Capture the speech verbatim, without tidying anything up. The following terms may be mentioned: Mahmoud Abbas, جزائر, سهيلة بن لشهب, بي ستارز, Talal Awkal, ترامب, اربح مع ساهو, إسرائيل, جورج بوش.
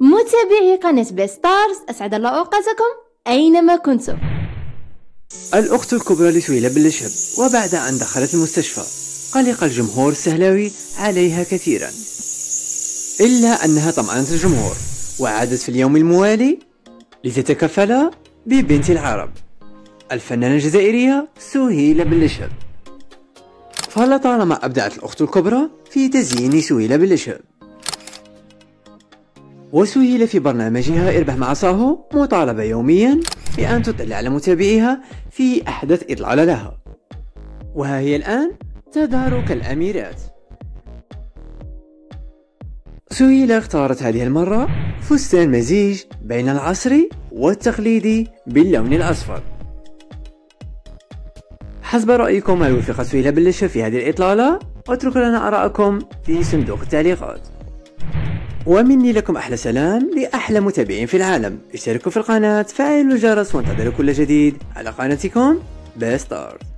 متابعي قناة بي ستارز، أسعد الله أوقاتكم أينما كنتم. الأخت الكبرى لسهيلة بن لشهب، وبعد أن دخلت المستشفى قلق الجمهور السهلاوي عليها كثيرا، إلا أنها طمأنت الجمهور وعادت في اليوم الموالي لتتكفل ببنت العرب الفنانة الجزائرية سهيلة بن لشهب. فلطالما أبدعت الأخت الكبرى في تزيين سهيلة بن لشهب. وسهيلة في برنامجها أربح مع ساهو مطالبة يوميا بأن تطلع على متابعيها في أحدث إطلالة لها، وها هي الآن تظهر كالأميرات. سهيلة اختارت هذه المرة فستان مزيج بين العصري والتقليدي باللون الأصفر. حسب رأيكم هل وفقت سهيلة بن لشهب في هذه الإطلالة؟ اتركوا لنا آراءكم في صندوق التعليقات، ومني لكم أحلى سلام لأحلى متابعين في العالم. اشتركوا في القناة، فعلوا الجرس، وانتظروا كل جديد على قناتكم بي ستارز.